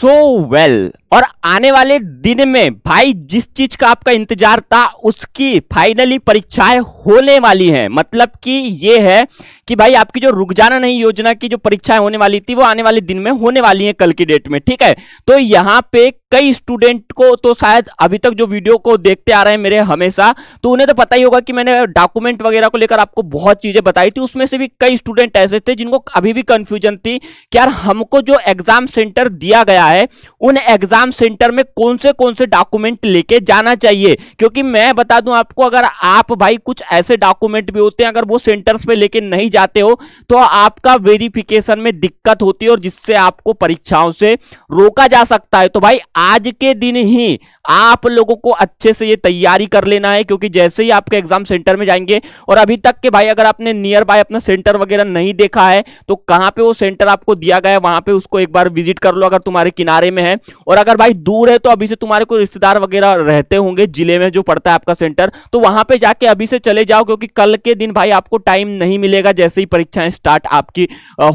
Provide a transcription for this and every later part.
So well. और आने वाले दिन में भाई जिस चीज का आपका इंतजार था उसकी फाइनली परीक्षाएं होने वाली हैं। मतलब कि ये है कि भाई आपकी जो रुक जाना नहीं योजना की जो परीक्षाएं होने वाली थी वो आने वाले दिन में होने वाली हैं, कल की डेट में, ठीक है। तो यहाँ पे कई स्टूडेंट को तो शायद अभी तक जो वीडियो को देखते आ रहे हैं मेरे हमेशा, तो उन्हें तो पता ही होगा कि मैंने डॉक्यूमेंट वगैरह को लेकर आपको बहुत चीजें बताई थी। उसमें से भी कई स्टूडेंट ऐसे थे जिनको अभी भी कंफ्यूजन थी कि यार हमको जो एग्जाम सेंटर दिया गया है उन एग्जाम सेंटर में कौन से डॉक्यूमेंट लेके जाना चाहिए। क्योंकि मैं बता दूं आपको, अगर आप भाई कुछ ऐसे डॉक्यूमेंट भी होते हैं अगर वो सेंटर्स पे लेके नहीं जाते हो तो आपका वेरिफिकेशन में दिक्कत होती है और जिससे आपको परीक्षाओं से रोका जा सकता है। तो भाई आज के दिन ही आप लोगों को अच्छे से ये तैयारी कर लेना है, क्योंकि जैसे ही आपके एग्जाम सेंटर में जाएंगे और अभी तक के भाई अगर आपने नियर बाय अपना सेंटर वगैरह नहीं देखा है तो कहां पे वो सेंटर आपको दिया गया है वहां पे उसको एक बार विजिट कर लो अगर तुम्हारे किनारे में है। और अगर भाई दूर है तो अभी से तुम्हारे कोई रिश्तेदार वगैरह रहते होंगे जिले में जो पड़ता है आपका सेंटर, तो वहां पे जाके अभी से चले जाओ, क्योंकि कल के दिन भाई आपको टाइम नहीं मिलेगा। जैसे ही परीक्षाएं स्टार्ट आपकी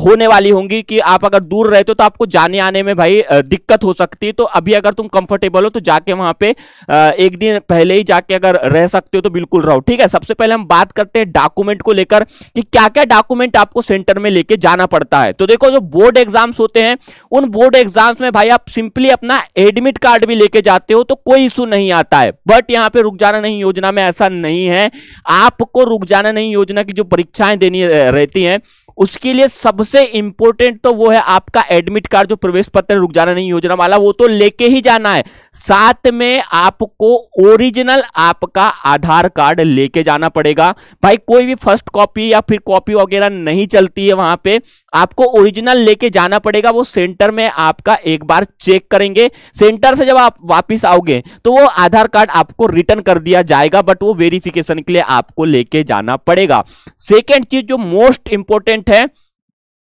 होने वाली होंगी कि आप अगर दूर रहते हो तो आपको जाने आने में भाई दिक्कत हो सकती है। तो अभी अगर तुम कंफर्टेबल हो तो जाके वहां पे एक दिन पहले ही जाके अगर रह सकते हो तो बिल्कुल रहो, ठीक है। सबसे पहले हम बात करते हैं डॉक्यूमेंट को लेकर कि क्या क्या डॉक्यूमेंट आपको सेंटर में लेके जाना पड़ता है। तो देखो जो बोर्ड एग्जाम्स होते हैं उन बोर्ड एग्जाम्स में भाई आप सिंपली अपना एडमिट कार्ड भी लेके जाते हो तो कोई इशू नहीं आता है। बट यहाँ पे रुक जाना नहीं योजना में ऐसा नहीं है। आपको रुक जाना नहीं योजना की जो परीक्षाएं देनी रहती हैं उसके लिए सबसे इंपॉर्टेंट तो वो है आपका एडमिट कार्ड, जो प्रवेश पत्र रुक जाना नहीं योजना वाला, वो तो लेके ही जाना है। साथ में आपको ओरिजिनल आपका आधार कार्ड लेके जाना पड़ेगा भाई, कोई भी फर्स्ट कॉपी या फिर कॉपी वगैरह नहीं चलती है वहां पे, आपको ओरिजिनल लेके जाना पड़ेगा। वो सेंटर में आपका एक बार चेक करेंगे, सेंटर से जब आप वापिस आओगे तो वो आधार कार्ड आपको रिटर्न कर दिया जाएगा, बट वो वेरिफिकेशन के लिए आपको लेके जाना पड़ेगा। सेकेंड चीज जो मोस्ट इंपॉर्टेंट है,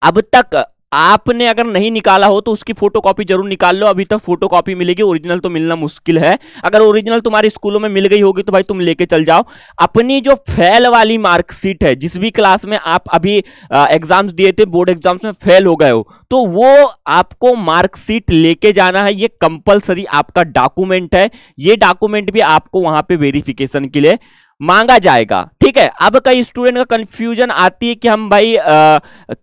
अब तक आपने अगर नहीं निकाला हो तो उसकी फोटोकॉपी जरूर निकाल लो। अभी तक फोटोकॉपी मिलेगी, ओरिजिनल तो मिलना मुश्किल है। अगर ओरिजिनल तुम्हारे स्कूलों में मिल गई होगी तो भाई तुम लेके चल जाओ। अपनी जो फेल वाली मार्कशीट है, जिस भी क्लास में आप अभी एग्जाम्स दिए थे, बोर्ड एग्जाम्स में फेल हो गए हो, तो वो आपको मार्कशीट लेके जाना है। ये कंपलसरी आपका डॉक्यूमेंट है, ये डॉक्यूमेंट भी आपको वहां पर वेरिफिकेशन के लिए मांगा जाएगा, ठीक है। अब कई स्टूडेंट का कंफ्यूजन आती है कि हम भाई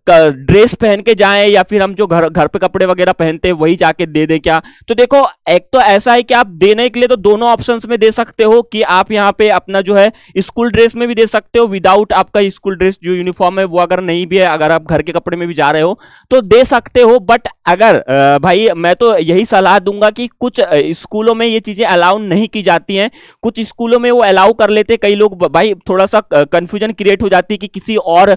ड्रेस पहन के जाएं या फिर हम जो घर पे कपड़े वगैरह पहनते हैं वही जाके दे दें क्या। तो देखो एक तो ऐसा है कि आप देने के लिए तो दोनों ऑप्शंस में दे सकते हो कि आप यहाँ पे अपना जो है स्कूल ड्रेस में भी दे सकते हो, विदाउट आपका स्कूल ड्रेस जो यूनिफॉर्म है वो अगर नहीं भी है, अगर आप घर के कपड़े में भी जा रहे हो तो दे सकते हो। बट अगर भाई मैं तो यही सलाह दूंगा कि कुछ स्कूलों में ये चीज़ें अलाउ नहीं की जाती हैं, कुछ स्कूलों में वो अलाउ कर लेते। कई लोग भाई थोड़ा सा कंफ्यूजन क्रिएट हो जाती है कि किसी और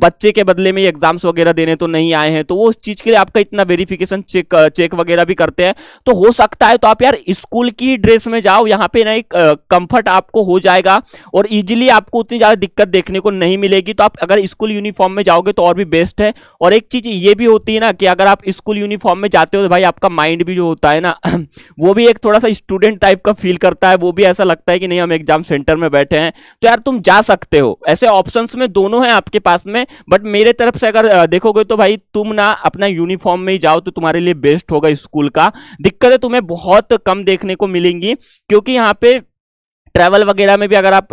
बच्चे के बदले में एग्जाम्स वगैरह देने तो नहीं आए हैं, तो वो उस चीज के लिए आपका इतना वेरिफिकेशन चेक वगैरह भी करते हैं। तो हो सकता है तो आप यार स्कूल की ड्रेस में जाओ, यहाँ पे ना एक कंफर्ट आपको हो जाएगा और इजीली आपको उतनी ज्यादा दिक्कत देखने को नहीं मिलेगी। तो आप अगर स्कूल यूनिफॉर्म में जाओगे तो और भी बेस्ट है। और एक चीज ये भी होती है ना कि अगर आप स्कूल यूनिफॉर्म में जाते हो तो भाई आपका माइंड भी जो होता है ना वो भी एक थोड़ा सा स्टूडेंट टाइप का फील करता है, वो भी ऐसा लगता है कि नहीं हम एग्जाम सेंटर में बैठे हैं। तो यार तुम जा सकते हो, ऐसे ऑप्शंस में दोनों हैं आपके पास में। बट मेरे तरफ से अगर देखोगे तो भाई तुम ना अपना यूनिफॉर्म में ही जाओ तो तुम्हारे लिए बेस्ट होगा। स्कूल का दिक्कतें तुम्हें बहुत कम देखने को मिलेंगी, क्योंकि यहाँ पे ट्रैवल वगैरह में भी अगर आप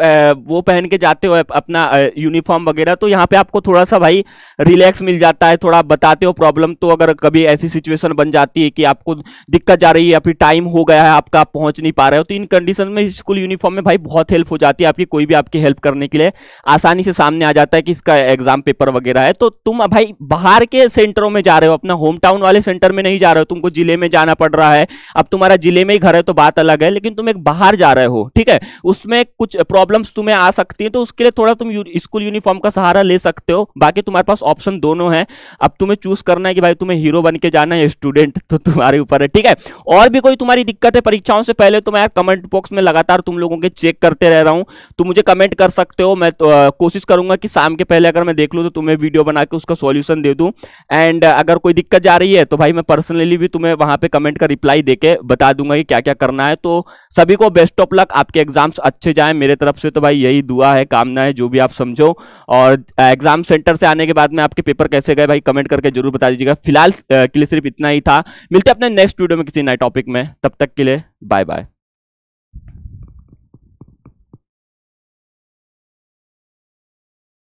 वो पहन के जाते हो अपना यूनिफॉर्म वगैरह, तो यहाँ पे आपको थोड़ा सा भाई रिलैक्स मिल जाता है, थोड़ा आप बताते हो प्रॉब्लम। तो अगर कभी ऐसी सिचुएशन बन जाती है कि आपको दिक्कत जा रही है या फिर टाइम हो गया है आपका, आप पहुँच नहीं पा रहे हो, तो इन कंडीशन में स्कूल यूनिफॉर्म में भाई बहुत हेल्प हो जाती है आपकी। कोई भी आपकी हेल्प करने के लिए आसानी से सामने आ जाता है कि इसका एग्जाम पेपर वगैरह है। तो तुम भाई बाहर के सेंटरों में जा रहे हो, अपना होम टाउन वाले सेंटर में नहीं जा रहे हो, तुमको जिले में जाना पड़ रहा है। अब तुम्हारा जिले में ही घर है तो बात अलग है, लेकिन तुम एक बाहर जा रहे हो, ठीक है, उसमें कुछ प्रॉब्लम्स तुम्हें आ सकती है। तो उसके लिए थोड़ा तुम स्कूल यूनिफॉर्म का सहारा ले सकते हो। बाकी तुम्हारे पास ऑप्शन दोनों हैं, अब तुम्हें चूज करना है कि भाई तुम्हें हीरो बन के जाना है या स्टूडेंट, तो तुम्हारे ऊपर है, ठीक है। और भी कोई तुम्हारी दिक्कत है परीक्षाओं से पहले तो मैं यार कमेंट बॉक्स में लगातार तुम लोगों के चेक करते रह रहा हूँ, तो मुझे कमेंट कर सकते हो। मैं तो, कोशिश करूंगा कि शाम के पहले अगर मैं देख लूँ तो तुम्हें वीडियो बना के उसका सोल्यूशन दे दूँ। एंड अगर कोई दिक्कत जा रही है तो भाई मैं पर्सनली भी तुम्हें वहाँ पे कमेंट का रिप्लाई देके बता दूंगा कि क्या क्या करना है। तो सभी को बेस्ट ऑफ लक आपके एग्जाम एग्जाम्स अच्छे जाएं। मेरे तरफ से तो भाई यही दुआ है, कामना है, जो भी आप समझो। और एग्जाम सेंटर से आने के बाद में आपके पेपर कैसे गए भाई कमेंट करके जरूर बता दीजिएगा। फिलहाल के लिए सिर्फ इतना ही था, मिलते हैं अपने नेक्स्ट वीडियो में किसी नए टॉपिक में। तब तक के लिए बाय बाय।